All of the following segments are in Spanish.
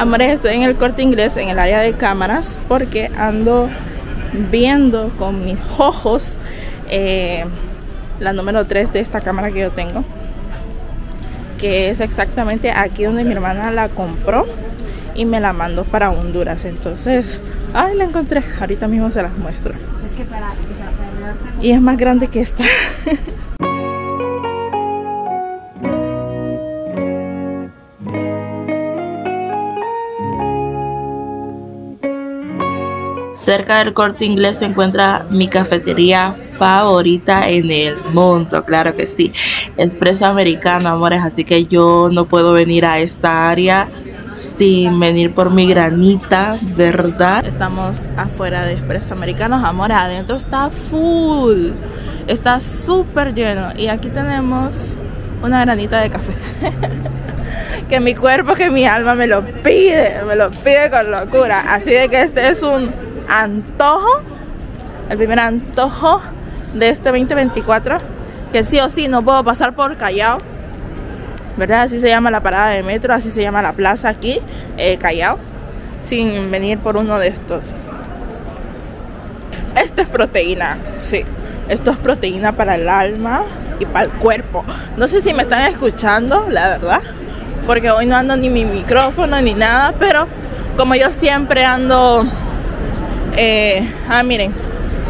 Amores, estoy en el Corte Inglés, en el área de cámaras, porque ando viendo con mis ojos la número 3 de esta cámara que yo tengo, que es exactamente aquí donde mi hermana la compró y me la mandó para Honduras. Entonces, ay, la encontré, ahorita mismo se las muestro. Es que para y es más grande que esta. Cerca del Corte Inglés se encuentra mi cafetería favorita en el mundo, claro que sí, Espresso Americano, amores. Así que yo no puedo venir a esta área sin venir por mi granita, ¿verdad? Estamos afuera de Espresso Americano, amores. Adentro está full, está súper lleno. Y aquí tenemos una granita de café. Que mi cuerpo, que mi alma me lo pide con locura. Así de que este es un antojo, el primer antojo de este 2024, que sí o sí no puedo pasar por Callao, ¿verdad? Así se llama la parada de metro, así se llama la plaza aquí, Callao, sin venir por uno de estos. Esto es proteína, sí, esto es proteína para el alma y para el cuerpo. No sé si me están escuchando, la verdad, porque hoy no ando ni mi micrófono ni nada, pero como yo siempre ando... miren,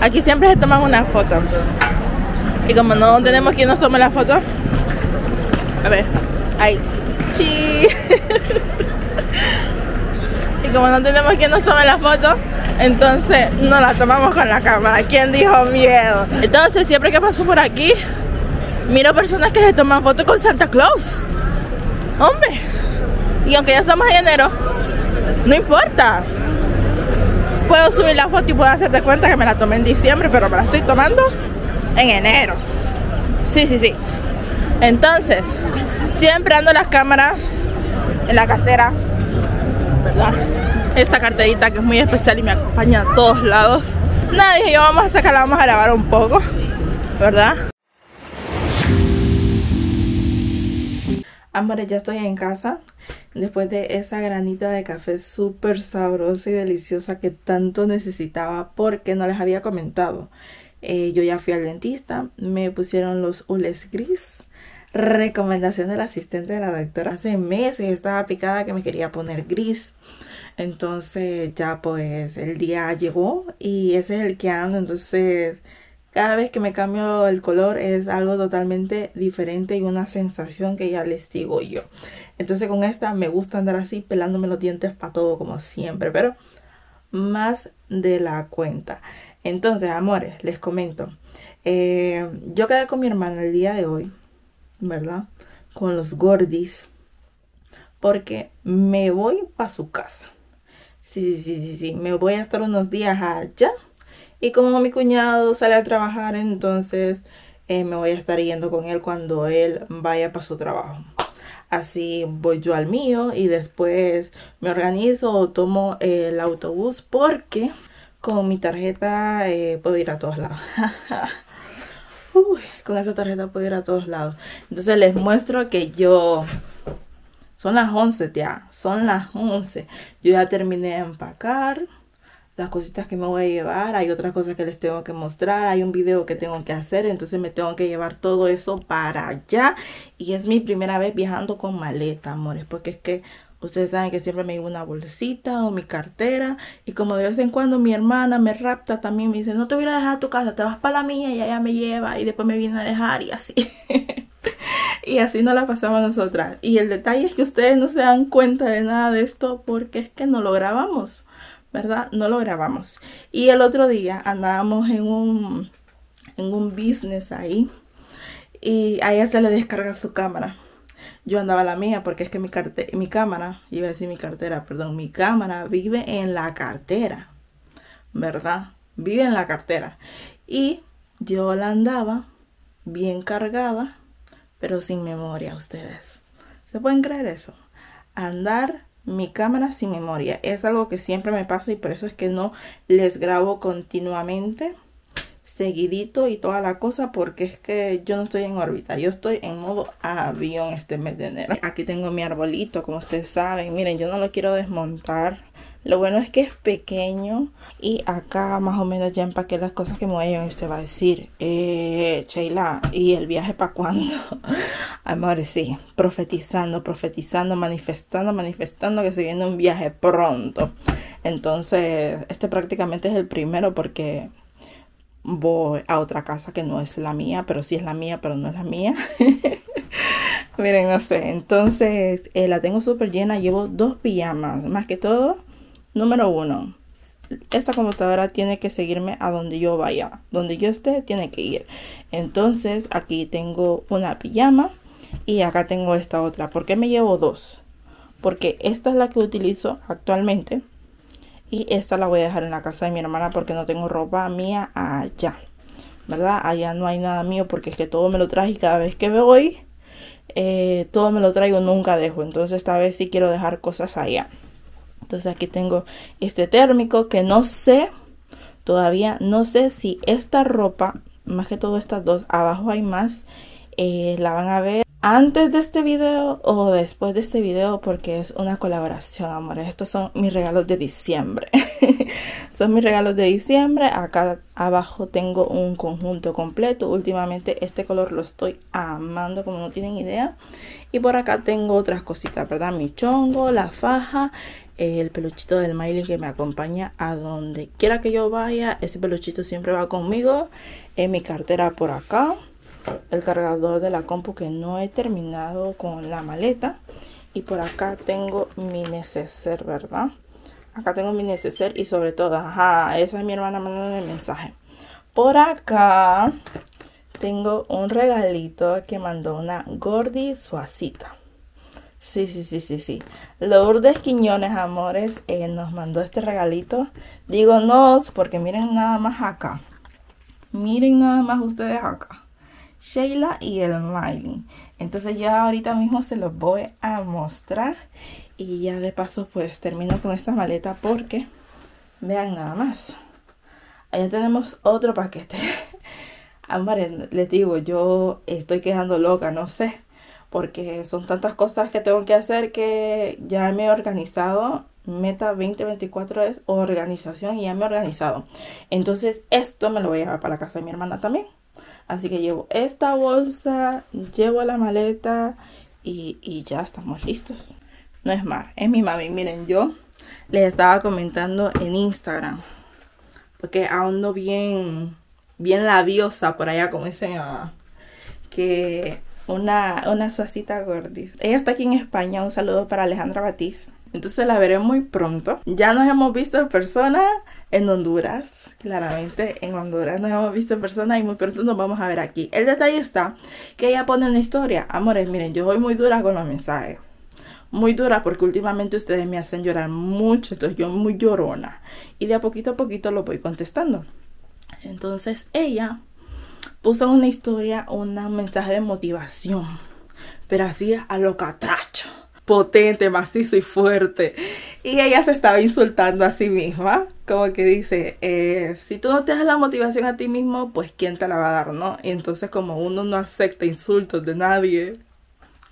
aquí siempre se toman una foto. Y como no tenemos quien nos tome la foto, a ver, ay, chi. Y como no tenemos quien nos tome la foto, entonces no la tomamos con la cámara. ¿Quién dijo miedo? Entonces siempre que paso por aquí, miro personas que se toman fotos con Santa Claus. Hombre, y aunque ya estamos en enero, no importa. Puedo subir la foto y puedo hacerte cuenta que me la tomé en diciembre, pero me la estoy tomando en enero. Sí, sí, sí. Entonces, siempre ando las cámaras en la cartera, ¿verdad? Esta carterita que es muy especial y me acompaña a todos lados. Nada, dije yo, vamos a sacarla, vamos a grabar un poco, ¿verdad? Amores, ya estoy en casa después de esa granita de café súper sabrosa y deliciosa que tanto necesitaba, porque no les había comentado. Yo ya fui al dentista, me pusieron los hules gris, recomendación del asistente de la doctora. Hace meses estaba picada que me quería poner gris, entonces ya pues el día llegó y ese es el que ando, entonces... Cada vez que me cambio el color es algo totalmente diferente y una sensación que ya les digo yo. Entonces con esta me gusta andar así pelándome los dientes para todo como siempre, pero más de la cuenta. Entonces, amores, les comento. Yo quedé con mi hermana el día de hoy, ¿verdad? Con los gordis, porque me voy para su casa. Sí, sí, sí, sí, me voy a estar unos días allá. Y como mi cuñado sale a trabajar, entonces me voy a estar yendo con él cuando él vaya para su trabajo. Así voy yo al mío y después me organizo o tomo el autobús, porque con mi tarjeta puedo ir a todos lados. Uy, con esa tarjeta puedo ir a todos lados. Entonces les muestro que yo... Son las 11 ya, son las 11. Yo ya terminé de empacar las cositas que me voy a llevar, hay otras cosas que les tengo que mostrar, hay un video que tengo que hacer, entonces me tengo que llevar todo eso para allá. Y es mi primera vez viajando con maleta, amores, porque es que ustedes saben que siempre me llevo una bolsita o mi cartera, y como de vez en cuando mi hermana me rapta también, me dice, no te voy a dejar a tu casa, te vas para la mía y allá me lleva, y después me viene a dejar y así. Y así nos la pasamos nosotras. Y el detalle es que ustedes no se dan cuenta de nada de esto, porque es que no lo grabamos, ¿verdad? No lo grabamos. Y el otro día andábamos en un business ahí, y a ella se le descarga su cámara. Yo andaba la mía, porque es que mi cámara vive en la cartera, ¿verdad? Vive en la cartera. Y yo la andaba bien cargada, pero sin memoria, ustedes. ¿Se pueden creer eso? Andar mi cámara sin memoria. Es algo que siempre me pasa y por eso es que no les grabo continuamente, seguidito y toda la cosa, porque es que yo no estoy en órbita, yo estoy en modo avión este mes de enero. Aquí tengo mi arbolito, como ustedes saben, miren, yo no lo quiero desmontar. Lo bueno es que es pequeño y acá más o menos ya empaqué las cosas que me voy a llevar. Y usted va a decir, Sheila, ¿y el viaje para cuándo? Amores, sí, profetizando, profetizando, manifestando, manifestando que se viene un viaje pronto. Entonces, este prácticamente es el primero porque voy a otra casa que no es la mía, pero sí es la mía, pero no es la mía. Miren, no sé, entonces la tengo súper llena, llevo dos pijamas, más que todo. Número 1, esta computadora tiene que seguirme a donde yo vaya, donde yo esté tiene que ir. Entonces aquí tengo una pijama y acá tengo esta otra. ¿Por qué me llevo dos? Porque esta es la que utilizo actualmente y esta la voy a dejar en la casa de mi hermana porque no tengo ropa mía allá, ¿verdad? Allá no hay nada mío porque es que todo me lo traje y cada vez que me voy todo me lo traigo, nunca dejo. Entonces esta vez sí quiero dejar cosas allá. Entonces aquí tengo este térmico que no sé, todavía no sé si esta ropa, más que todo estas dos, abajo hay más, la van a ver antes de este video o después de este video porque es una colaboración, amores. Estos son mis regalos de diciembre. Son mis regalos de diciembre. Acá abajo tengo un conjunto completo. Últimamente este color lo estoy amando como no tienen idea. Y por acá tengo otras cositas, ¿verdad? Mi chongo, la faja, el peluchito del Miley que me acompaña a donde quiera que yo vaya. Ese peluchito siempre va conmigo. En mi cartera por acá. El cargador de la compu que no he terminado con la maleta. Y por acá tengo mi neceser, ¿verdad? Acá tengo mi neceser y sobre todo, ajá, esa es mi hermana mandando el mensaje. Por acá tengo un regalito que mandó una gordi suacita. Sí. Lourdes Quiñones, amores, nos mandó este regalito. Digo nos, porque miren nada más acá. Miren nada más ustedes acá. Sheila y el Miley. Entonces ya ahorita mismo se los voy a mostrar. Y ya de paso pues termino con esta maleta porque vean nada más. Allá tenemos otro paquete. Amores, les digo, yo estoy quedando loca, no sé. Porque son tantas cosas que tengo que hacer que ya me he organizado. Meta 2024 es organización y ya me he organizado. Entonces esto me lo voy a llevar para la casa de mi hermana también. Así que llevo esta bolsa, llevo la maleta y ya estamos listos. No es más, es mi mami. Miren, yo les estaba comentando en Instagram. Porque aún no bien labiosa por allá, como dicen, que... Una suacita gordis. Ella está aquí en España. Un saludo para Alejandra Batiz. Entonces la veré muy pronto. Ya nos hemos visto en persona en Honduras. Claramente en Honduras nos hemos visto en persona y muy pronto nos vamos a ver aquí. El detalle está que ella pone una historia. Amores, miren, yo soy muy dura con los mensajes. Muy dura porque últimamente ustedes me hacen llorar mucho. Entonces yo muy llorona. Y de a poquito lo voy contestando. Entonces ella... puso en una historia un mensaje de motivación, pero así a lo catracho, potente, macizo y fuerte. Y ella se estaba insultando a sí misma, como que dice, si tú no te das la motivación a ti mismo, pues quién te la va a dar, ¿no? Y entonces como uno no acepta insultos de nadie,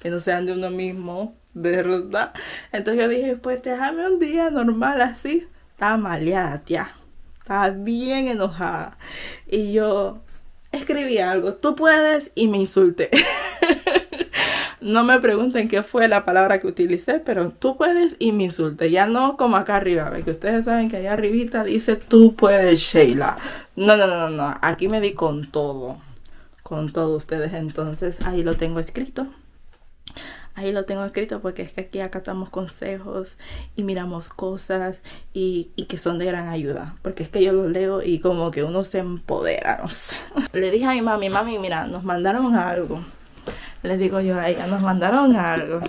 que no sean de uno mismo, de verdad. Entonces yo dije, pues déjame un día normal así. Estaba maleada, tía, estaba bien enojada. Y yo... escribí algo, tú puedes, y me insulté. No me pregunten qué fue la palabra que utilicé, pero tú puedes y me insulté. Ya no como acá arriba, que ustedes saben que allá arribita dice tú puedes, Sheila. No, aquí me di con todo. Con todo ustedes, entonces ahí lo tengo escrito. Ahí lo tengo escrito porque es que aquí acatamos consejos y miramos cosas y que son de gran ayuda. Porque es que yo los leo y como que uno se empodera, no sé. Le dije a mi mami, mami, mira, nos mandaron algo. Les digo yo a ella, nos mandaron algo.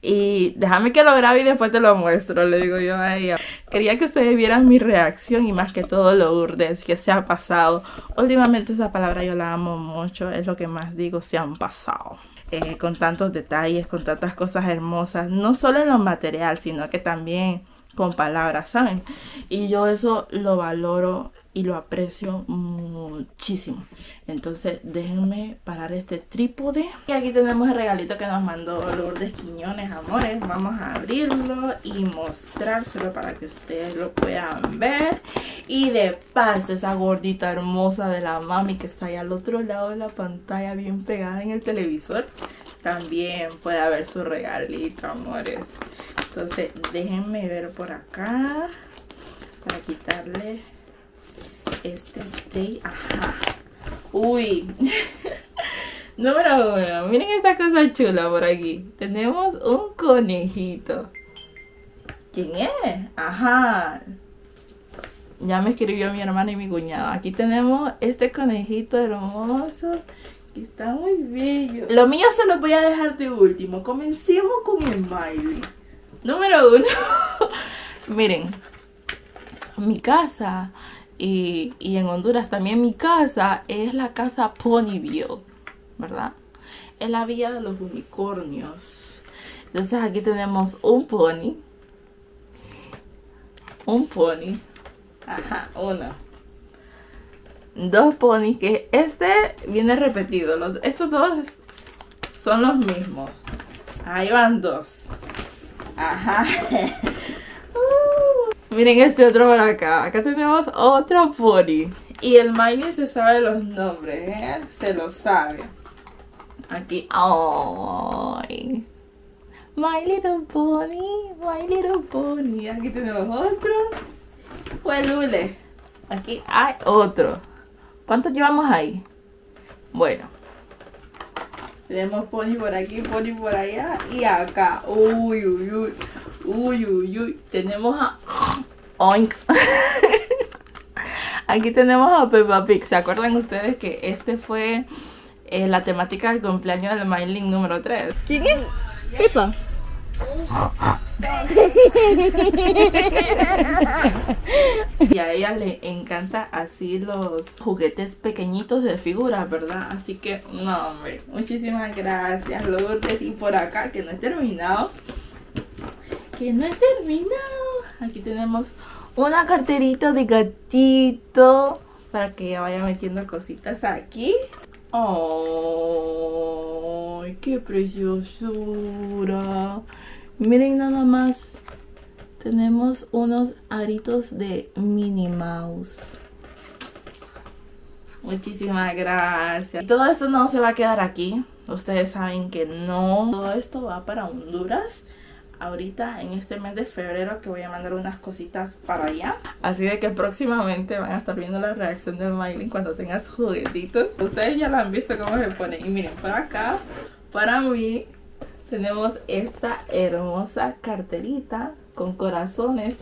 Y déjame que lo grabe y después te lo muestro, le digo yo a ella. Quería que ustedes vieran mi reacción y más que todo lo Lourdes, que se ha pasado. Últimamente esa palabra yo la amo mucho, es lo que más digo, se han pasado. Con tantos detalles, con tantas cosas hermosas, no solo en lo material, sino que también con palabras, ¿saben? Y yo eso lo valoro y lo aprecio mucho. muchísimo. Entonces déjenme parar este trípode. Y aquí tenemos el regalito que nos mandó Lourdes Quiñones, amores. Vamos a abrirlo y mostrárselo para que ustedes lo puedan ver. Y de paso, esa gordita hermosa de la mami que está ahí al otro lado de la pantalla, bien pegada en el televisor, también puede ver su regalito, amores. Entonces déjenme ver por acá para quitarle este tape. Ajá. Uy. Número uno. Miren esta cosa chula por aquí. Tenemos un conejito. ¿Quién es? Ajá. Ya me escribió mi hermana y mi cuñado. Aquí tenemos este conejito hermoso. Está muy bello. Lo mío se lo voy a dejar de último. Comencemos con el baile. Número uno. Miren, mi casa y en Honduras también mi casa es la casa Ponyville, ¿verdad? Es la villa de los unicornios. Entonces aquí tenemos un pony. Un pony. Ajá, uno. Dos ponis, que este viene repetido. Estos dos son los mismos. Ahí van dos. Ajá. Miren este otro por acá. Acá tenemos otro pony. Y el Miley se sabe los nombres, ¿eh? Se los sabe. Aquí. ¡Ay! My little pony. My little pony. Aquí tenemos otro. Huelule. Aquí hay otro. ¿Cuántos llevamos ahí? Bueno, tenemos pony por aquí, pony por allá y acá. Uy, uy, uy. Uy, uy, uy. Tenemos a... Oink. Aquí tenemos a Peppa Pig. ¿Se acuerdan ustedes que este fue la temática del cumpleaños del Mylink número 3? ¿Quién es? Peppa. Y a ella le encanta así los juguetes pequeñitos de figuras, ¿verdad? Así que, no, hombre, muchísimas gracias, Lourdes. Y por acá, que no he terminado. Que no he terminado. Aquí tenemos una carterita de gatito para que ella vaya metiendo cositas aquí. ¡Oh! ¡Qué preciosura! Miren nada más, tenemos unos aritos de Minnie Mouse. Muchísimas gracias. Y todo esto no se va a quedar aquí. Ustedes saben que no. Todo esto va para Honduras. Ahorita en este mes de febrero que voy a mandar unas cositas para allá. Así de que próximamente van a estar viendo la reacción del Mylink cuando tenga sus juguetitos. Ustedes ya lo han visto cómo se pone. Y miren, por acá, para mí, tenemos esta hermosa carterita con corazones.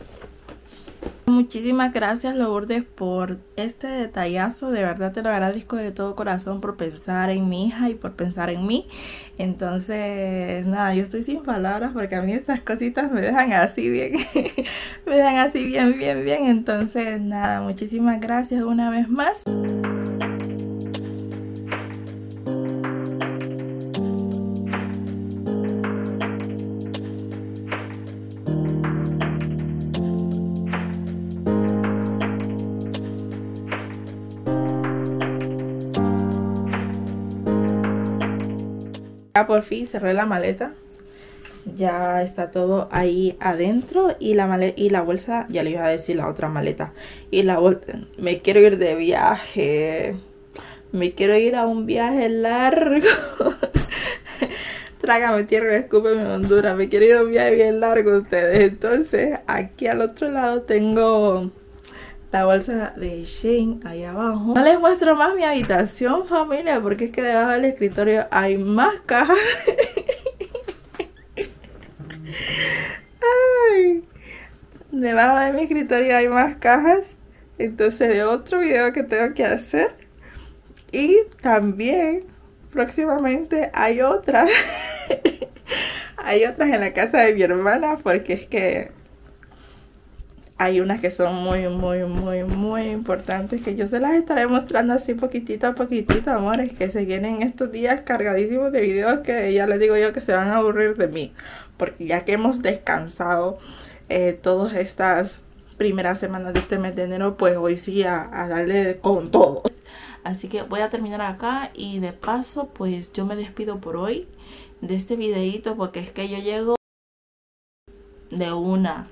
Muchísimas gracias, Lourdes, por este detallazo. De verdad te lo agradezco de todo corazón por pensar en mi hija y por pensar en mí. Entonces, nada, yo estoy sin palabras porque a mí estas cositas me dejan así bien. Me dejan así bien, bien, bien. Entonces, nada, muchísimas gracias una vez más. Ya por fin cerré la maleta. Ya está todo ahí adentro. Y la bolsa, ya le iba a decir la otra maleta. Y la bolsa, me quiero ir de viaje. Me quiero ir a un viaje largo. Trágame tierra, escúpeme Honduras. Me quiero ir a un viaje bien largo, ustedes. Entonces, aquí al otro lado tengo la bolsa de Shein ahí abajo. No les muestro más mi habitación, familia, porque es que debajo del escritorio hay más cajas. Ay, debajo de mi escritorio hay más cajas. Entonces, de otro video que tengo que hacer. Y también próximamente hay otras. Hay otras en la casa de mi hermana, porque es que hay unas que son muy, muy, muy, muy importantes, que yo se las estaré mostrando así poquitito a poquitito, amores, que se vienen estos días cargadísimos de videos que ya les digo yo que se van a aburrir de mí. Porque ya que hemos descansado todas estas primeras semanas de este mes de enero, pues hoy sí a darle con todo. Así que voy a terminar acá y de paso pues yo me despido por hoy de este videito, porque es que yo llego de una,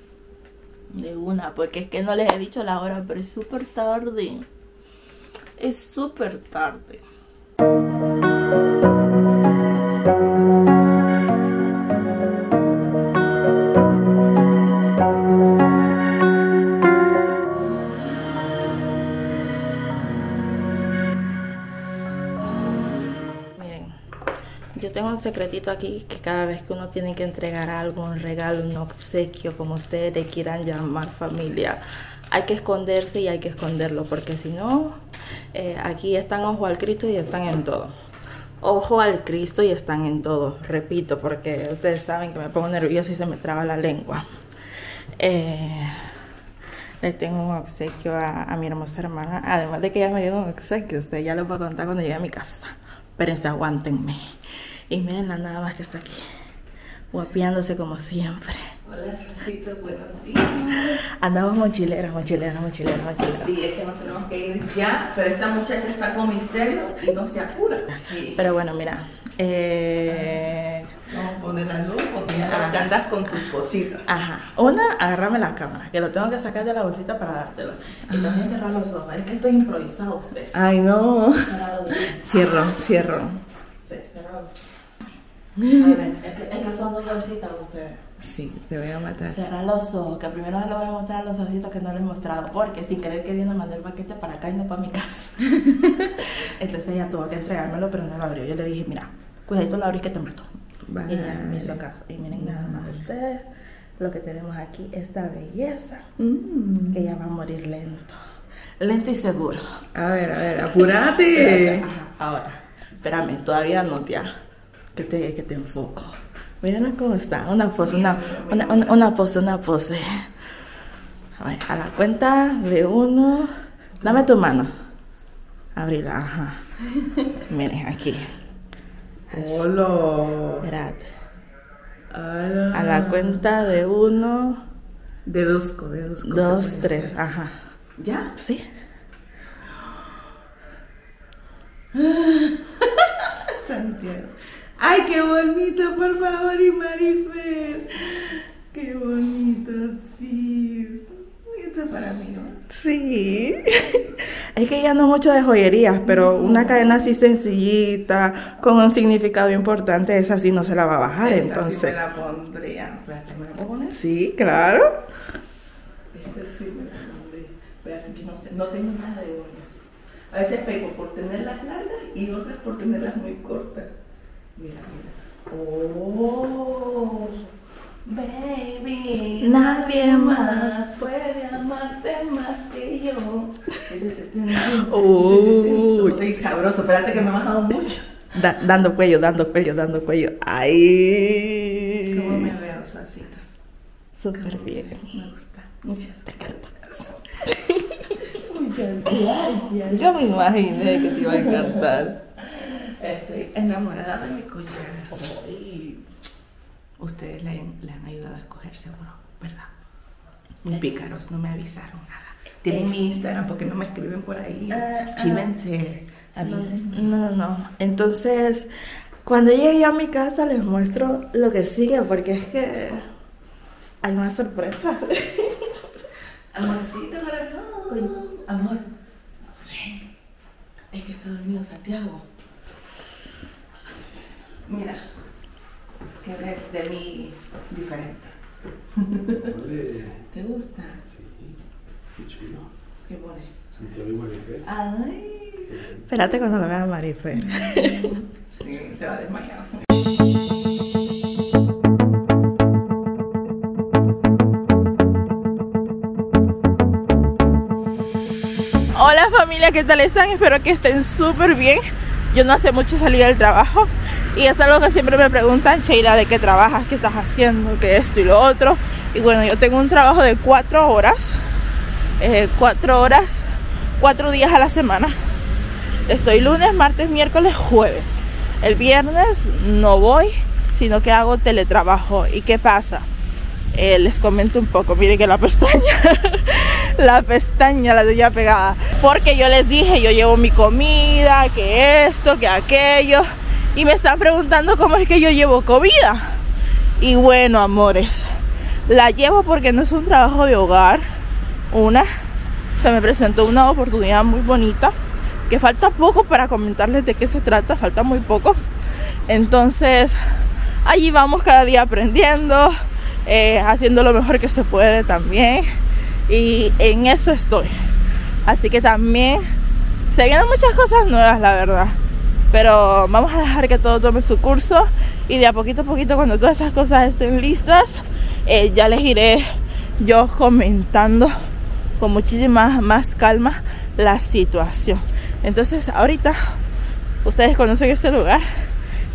porque es que no les he dicho la hora, pero es súper tarde. Es súper tarde. Tengo un secretito aquí, que cada vez que uno tiene que entregar algo, un regalo, un obsequio, como ustedes le quieran llamar, familia, hay que esconderse y hay que esconderlo, porque si no, aquí están ojo al Cristo y están en todo. Ojo al Cristo y están en todo, repito, porque ustedes saben que me pongo nerviosa y se me traba la lengua. Le tengo un obsequio a mi hermosa hermana, además de que ella me dio un obsequio, ustedes ya lo voy a contar cuando llegue a mi casa. Espérense, aguántenme. Y miren la nada más que está aquí, guapeándose como siempre. Hola, Suazitos, buenos días. Andamos mochileras. Sí, es que nos tenemos que ir ya, pero esta muchacha está con misterio y no se apura. Sí. Pero bueno, mira. Vamos a poner la luz porque ya andas con tus cositas. Ajá. Una, agárrame la cámara, que lo tengo que sacar de la bolsita para dártelo. Y también cerrar los ojos. Es que estoy improvisado, usted. Ay, no. Cierro. Sí, cerrados. A ver, es que son dos bolsitas ustedes. Sí, te voy a matar. Cerrar los ojos, que primero les voy a mostrar los ositos que no les he mostrado, porque sin querer queriendo mandé el paquete para acá y no para mi casa. Entonces ella tuvo que entregármelo, pero no lo abrió. Yo le dije, mira, cuidadito lo abrís que te mato. Vale. Y ella me hizo caso. Y miren nada más ustedes lo que tenemos aquí, esta belleza, que ella va a morir lento. Lento y seguro. A ver, apúrate. Ajá, ahora. Espérame, todavía no, tía. Que te enfoco. Miren cómo está. Una pose. A ver, a la cuenta de uno. Dame tu mano. Abrila, ajá. Miren, aquí. Hola. Espérate. A la cuenta de uno. Deduzco. 2, 3, ajá. ¿Ya? Sí. Santiago. ¡Ay, qué bonito! Por favor, y Marifer. ¡Qué bonito! Sí. Esto es para mí, ¿no? Sí. Es que ya no mucho de joyerías, pero una cadena así sencillita, con un significado importante, esa sí no se la va a bajar, esta entonces. Sí me la pondría. ¿Me la puedo poner? Sí, claro. Esta sí me la pondría. Espérate, que no tengo nada de hoy. A veces pego por tenerlas largas y otras por tenerlas muy cortas. Mira. ¡Oh! Baby, nadie más puede amarte más que yo. ¡Oh! Estoy sabroso. Espérate que me ha bajado mucho. Dando cuello. ¡Ay! ¿Cómo me veo, Suazitos? Súper bien. Me gusta. Muchas gracias. Gracias. Yo me imaginé que te iba a encantar. Estoy enamorada de mi collar. Ustedes le han ayudado a escoger, seguro, ¿verdad? Muy pícaros, no me avisaron nada. Tienen mi Instagram, porque no me escriben por ahí. Chívense. No. Entonces, cuando llegue yo a mi casa les muestro lo que sigue, porque es que hay más sorpresas. Amorcito, corazón. Amor, ven. Es que está dormido Santiago. Mira, que ves de mí diferente. Olé. ¿Te gusta? Sí, qué chulo. ¿Qué pone? Santiago y Marifer. Ay. Espérate cuando lo veas, Marifer. Sí, se va a desmayar. Hola familia, ¿qué tal están? Espero que estén súper bien. Yo no hace mucho salí del trabajo y es algo que siempre me preguntan: Sheila, ¿de qué trabajas? ¿Qué estás haciendo? ¿Qué esto y lo otro? Y bueno, yo tengo un trabajo de 4 horas, 4 días a la semana. Estoy lunes, martes, miércoles, jueves. El viernes no voy, sino que hago teletrabajo. ¿Y qué pasa? Les comento un poco, miren que la pestaña la pestaña la tenía pegada, porque yo les dije, yo llevo mi comida, que esto, que aquello, y me están preguntando cómo es que yo llevo comida. Y bueno, amores, la llevo porque no es un trabajo de hogar. Se me presentó una oportunidad muy bonita, que falta poco para comentarles de qué se trata, falta muy poco. Entonces allí vamos cada día aprendiendo, haciendo lo mejor que se puede también, y en eso estoy. Así que también se vienen muchas cosas nuevas, la verdad, pero vamos a dejar que todo tome su curso, y de a poquito, cuando todas esas cosas estén listas, ya les iré yo comentando con muchísima más calma la situación. Entonces ahorita ustedes conocen este lugar,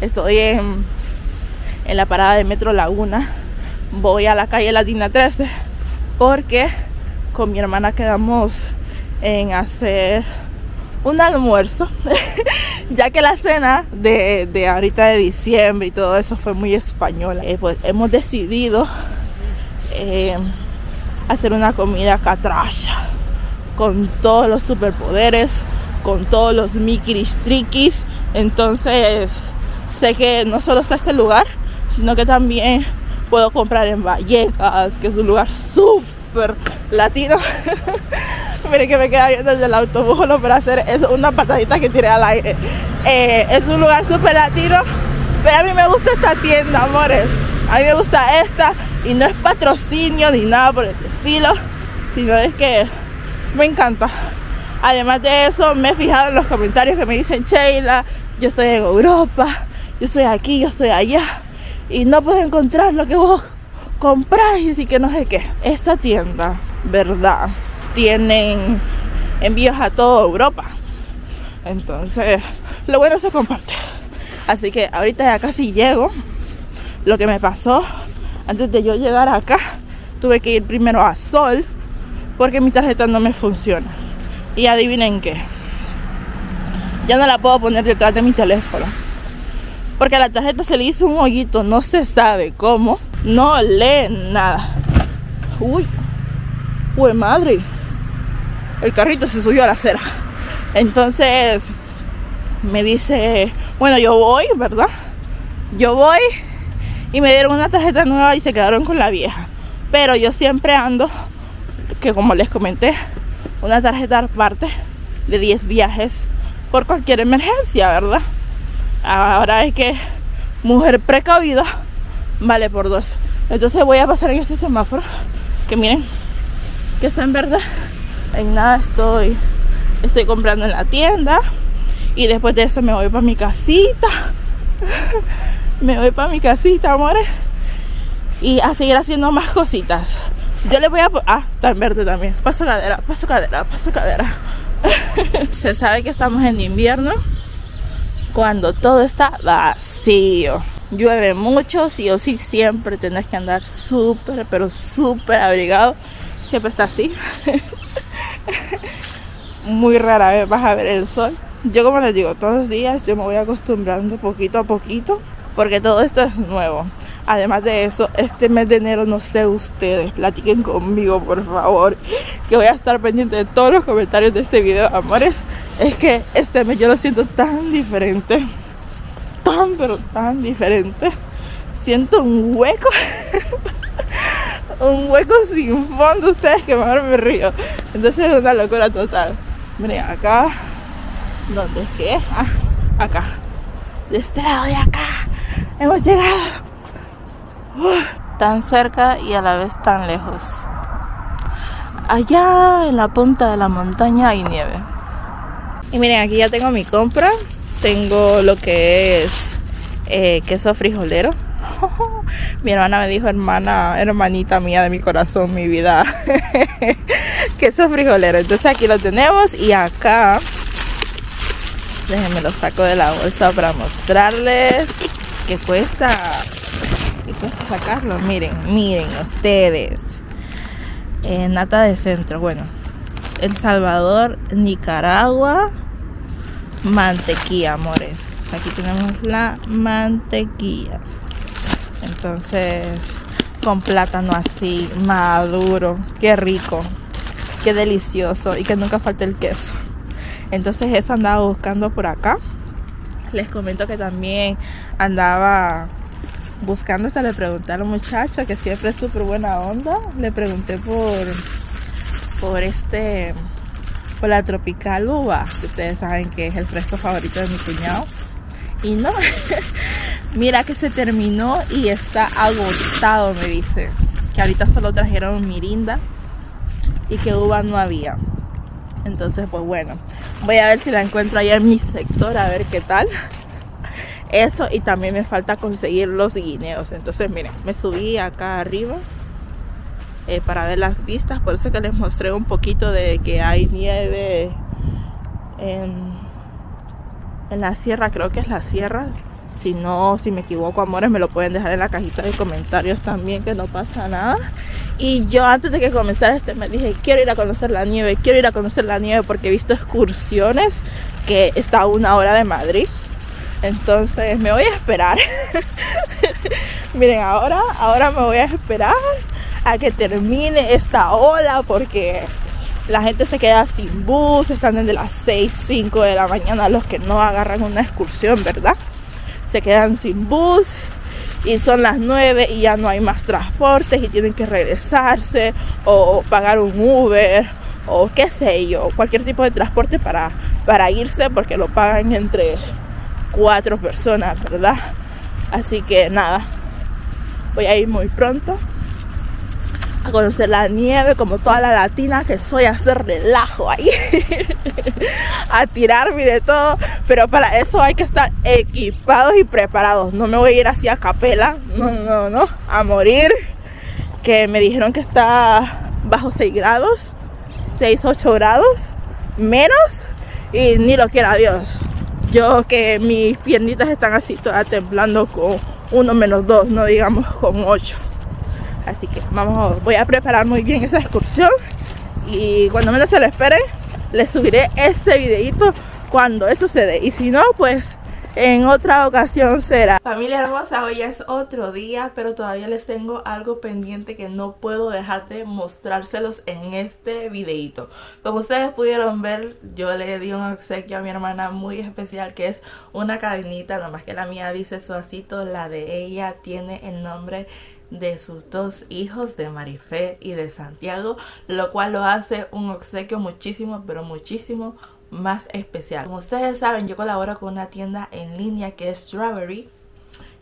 estoy en la parada de metro Laguna, voy a la calle Latina 13 porque con mi hermana quedamos en hacer un almuerzo ya que la cena de ahorita de diciembre y todo eso fue muy española. Pues hemos decidido hacer una comida catracha, con todos los superpoderes, con todos los mikiris triquis. Entonces sé que no solo está este lugar, sino que también puedo comprar en Vallecas, que es un lugar súper latino. Miren que me queda viendo el del autobús para hacer eso, una patadita que tiré al aire. Es un lugar súper latino, pero a mí me gusta esta tienda, amores. A mí me gusta esta, y no es patrocinio ni nada por el estilo, sino es que me encanta. Además de eso, me he fijado en los comentarios que me dicen: Sheila, yo estoy en Europa, yo estoy aquí, yo estoy allá, y no puedo encontrar lo que vos comprás, y sí que no sé qué. Esta tienda, verdad, tienen envíos a toda Europa, entonces lo bueno se comparte. Así que ahorita ya casi llego. Lo que me pasó, antes de yo llegar acá, tuve que ir primero a Sol, porque mi tarjeta no me funciona. Y adivinen qué, ya no la puedo poner detrás de mi teléfono, porque a la tarjeta se le hizo un hoyito, no se sabe cómo, no lee nada. Uy, uy madre, el carrito se subió a la acera. Entonces me dice, bueno, yo voy, ¿verdad? Yo voy. Y me dieron una tarjeta nueva y se quedaron con la vieja. Pero yo siempre ando, que como les comenté, una tarjeta aparte de 10 viajes por cualquier emergencia, ¿verdad? Ahora es que mujer precavida vale por 2. Entonces voy a pasar en este semáforo, que miren, que está en verdad. En nada estoy comprando en la tienda, y después de eso me voy para mi casita. Me voy para mi casita, amores, y a seguir haciendo más cositas. Yo les voy a... Ah, está en verde también. Paso cadera, paso cadera, paso cadera. Se sabe que estamos en invierno cuando todo está vacío. Llueve mucho, sí o sí, siempre tenés que andar súper, pero súper abrigado. Siempre está así. Muy rara vez vas a ver el sol. Yo, como les digo, todos los días yo me voy acostumbrando poquito a poquito, porque todo esto es nuevo. Además de eso, este mes de enero, no sé ustedes, platiquen conmigo por favor, que voy a estar pendiente de todos los comentarios de este video, amores. Es que este mes yo lo siento tan diferente, tan pero tan diferente. Siento un hueco un hueco sin fondo, ustedes que mejor me río. Entonces es una locura total. Miren acá, ¿dónde es que? Ah, acá, de este lado de acá hemos llegado. Tan cerca y a la vez tan lejos. Allá en la punta de la montaña hay nieve. Y miren, aquí ya tengo mi compra. Tengo lo que es queso frijolero. Mi hermana me dijo, hermanita mía de mi corazón, mi vida, queso frijolero. Entonces aquí lo tenemos. Y acá, déjenme lo saco de la bolsa para mostrarles que cuesta... sacarlo, miren, miren ustedes. Nata de centro, bueno, El Salvador, Nicaragua, mantequilla, amores. Aquí tenemos la mantequilla. Entonces, con plátano así, maduro, qué rico. Qué delicioso. Y que nunca falte el queso. Entonces eso andaba buscando por acá. Les comento que también andaba buscando, hasta le pregunté a la muchacha, que siempre es súper buena onda. Le pregunté por la tropical uva, que ustedes saben que es el fresco favorito de mi cuñado. Y no, mira que se terminó y está agotado, me dice. Que ahorita solo trajeron mirinda y que uva no había. Entonces, pues bueno, voy a ver si la encuentro allá en mi sector, a ver qué tal. Eso, y también me falta conseguir los guineos. Entonces, miren, me subí acá arriba para ver las vistas. Por eso que les mostré un poquito de que hay nieve en la sierra, creo que es la sierra. Si no, si me equivoco, amores, me lo pueden dejar en la cajita de comentarios también, que no pasa nada. Y yo antes de que comenzara este me dije, quiero ir a conocer la nieve, quiero ir a conocer la nieve, porque he visto excursiones que está a 1 hora de Madrid. Entonces me voy a esperar. Miren, ahora me voy a esperar a que termine esta ola, porque la gente se queda sin bus, están desde las 6, 5 de la mañana los que no agarran una excursión, ¿verdad? Se quedan sin bus y son las 9 y ya no hay más transportes y tienen que regresarse o pagar un Uber o qué sé yo, cualquier tipo de transporte para irse, porque lo pagan entre 4 personas, ¿verdad? Así que nada, voy a ir muy pronto a conocer la nieve, como toda la latina que soy, a hacer relajo ahí, a tirarme de todo, pero para eso hay que estar equipados y preparados. No me voy a ir así a capela, no, a morir, que me dijeron que está bajo 6 grados, 6, 8 grados, menos, y ni lo quiera Dios. Yo que mis piernitas están así todas temblando con 1 menos 2, no digamos con 8. Así que vamos, voy a preparar muy bien esa excursión. Y cuando menos se lo esperen, les subiré este videito cuando eso se dé. Y si no, pues en otra ocasión será. Familia hermosa, hoy es otro día, pero todavía les tengo algo pendiente que no puedo dejar de mostrárselos en este videito. Como ustedes pudieron ver, yo le di un obsequio a mi hermana muy especial, que es una cadenita, nomás que la mía dice Suazito, la de ella tiene el nombre de sus 2 hijos, de Marifé y de Santiago, lo cual lo hace un obsequio muchísimo, pero muchísimo más especial. Como ustedes saben, yo colaboro con una tienda en línea que es Drawelry,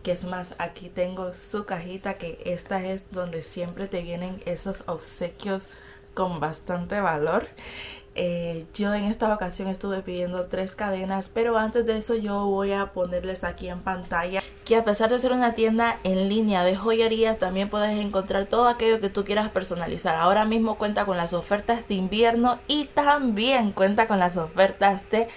que es más, aquí tengo su cajita, que esta es donde siempre te vienen esos obsequios con bastante valor. Yo en esta ocasión estuve pidiendo 3 cadenas, pero antes de eso yo voy a ponerles aquí en pantalla que a pesar de ser una tienda en línea de joyería, también puedes encontrar todo aquello que tú quieras personalizar. Ahora mismo cuenta con las ofertas de invierno y también cuenta con las ofertas de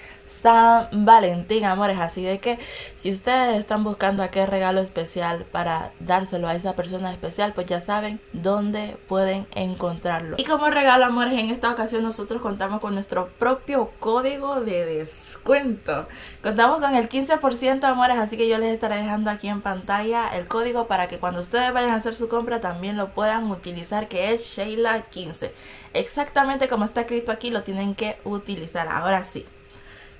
San Valentín, amores. Así de que si ustedes están buscando aquel regalo especial para dárselo a esa persona especial, pues ya saben dónde pueden encontrarlo. Y como regalo, amores, en esta ocasión nosotros contamos con nuestro propio código de descuento. Contamos con el 15%, amores, así que yo les estaré dejando aquí en pantalla el código para que cuando ustedes vayan a hacer su compra también lo puedan utilizar, que es SHEILA15. Exactamente como está escrito aquí lo tienen que utilizar. Ahora sí,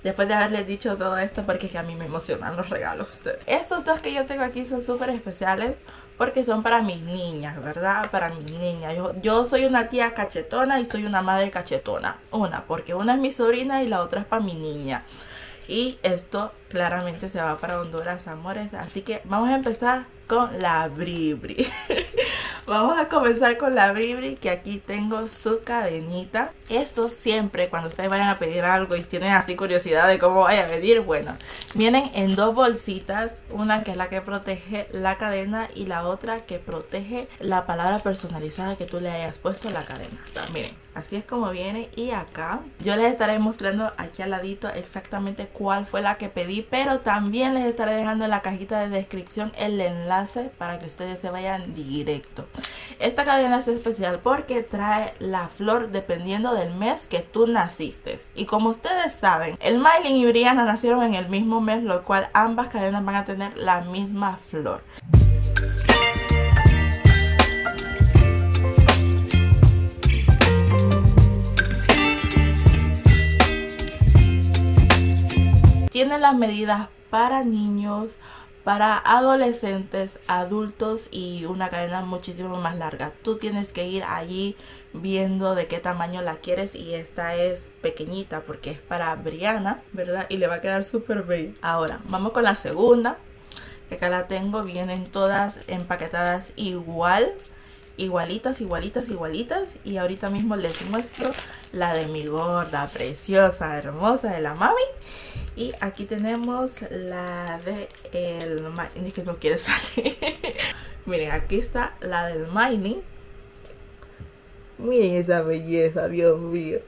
después de haberles dicho todo esto, porque es que a mí me emocionan los regalos. Estos 2 que yo tengo aquí son súper especiales porque son para mis niñas, ¿verdad? Para mis niñas. Yo soy una tía cachetona y soy una madre cachetona. Porque una es mi sobrina y la otra es para mi niña. Y esto claramente se va para Honduras, amores. Así que vamos a empezar con la bribri. Vamos a comenzar con la bribri, que aquí tengo su cadenita. Esto siempre cuando ustedes vayan a pedir algo y tienen así curiosidad de cómo vaya a pedir, bueno, vienen en 2 bolsitas, una que es la que protege la cadena y la otra que protege la palabra personalizada que tú le hayas puesto a la cadena. Entonces, miren, así es como viene. Y acá yo les estaré mostrando aquí al ladito exactamente cuál fue la que pedí, pero también les estaré dejando en la cajita de descripción el enlace para que ustedes se vayan directo. Esta cadena es especial porque trae la flor dependiendo del mes que tú naciste. Y como ustedes saben, el Maylin y Brianna nacieron en el mismo mes, lo cual ambas cadenas van a tener la misma flor. vienen las medidas para niños, para adolescentes, adultos y una cadena muchísimo más larga. Tú tienes que ir allí viendo de qué tamaño la quieres, y esta es pequeñita porque es para Brianna, ¿verdad? Y le va a quedar súper bella. Ahora, vamos con la segunda, que acá la tengo. Vienen todas empaquetadas igual, igualitas. Y ahorita mismo les muestro la de mi gorda, preciosa, hermosa, de la mami. Y aquí tenemos la de el Mining. Es que no quiere salir. Miren, aquí está la del Mining. Miren esa belleza, Dios mío.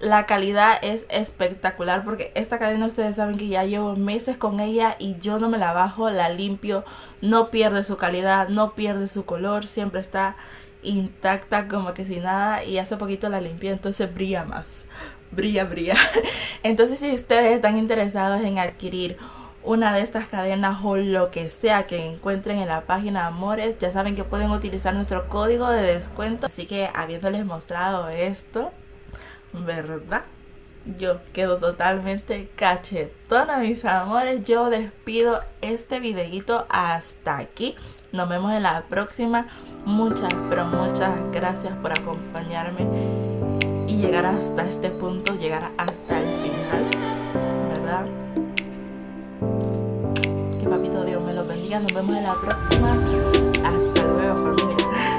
La calidad es espectacular, porque esta cadena ustedes saben que ya llevo meses con ella y yo no me la bajo, la limpio, no pierde su calidad, no pierde su color, siempre está intacta como que sin nada, y hace poquito la limpié, entonces brilla más, brilla. Entonces si ustedes están interesados en adquirir una de estas cadenas o lo que sea que encuentren en la página, amores, ya saben que pueden utilizar nuestro código de descuento. Así que habiéndoles mostrado esto, ¿verdad? Yo quedo totalmente cachetona, mis amores. Yo despido este videito hasta aquí. Nos vemos en la próxima. Muchas, pero muchas gracias por acompañarme y llegar hasta este punto, llegar hasta el final, ¿verdad? Que papito Dios me los bendiga. Nos vemos en la próxima. Hasta luego, familia.